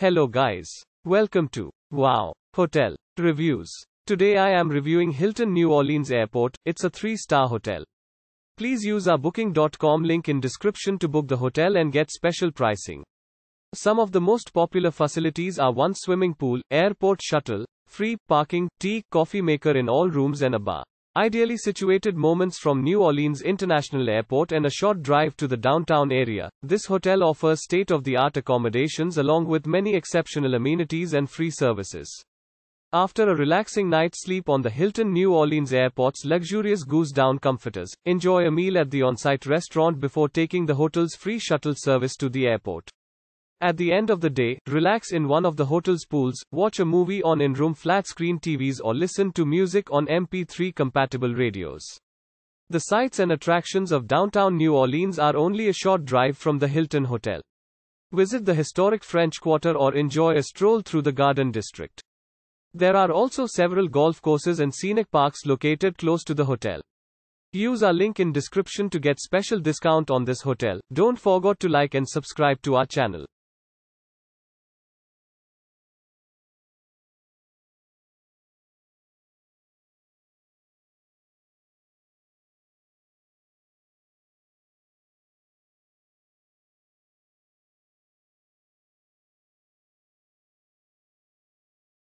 Hello guys. Welcome to Wow Hotel Reviews. Today I am reviewing Hilton New Orleans Airport. It's a 3-star hotel. Please use our booking.com link in description to book the hotel and get special pricing. Some of the most popular facilities are one swimming pool, airport shuttle, free parking, tea, coffee maker in all rooms and a bar. Ideally situated moments from New Orleans International Airport and a short drive to the downtown area, this hotel offers state-of-the-art accommodations along with many exceptional amenities and free services. After a relaxing night's sleep on the Hilton New Orleans Airport's luxurious goose-down comforters, enjoy a meal at the on-site restaurant before taking the hotel's free shuttle service to the airport. At the end of the day, relax in one of the hotel's pools, watch a movie on in-room flat-screen TVs or listen to music on MP3-compatible radios. The sights and attractions of downtown New Orleans are only a short drive from the Hilton Hotel. Visit the historic French Quarter or enjoy a stroll through the Garden District. There are also several golf courses and scenic parks located close to the hotel. Use our link in description to get special discount on this hotel. Don't forget to like and subscribe to our channel.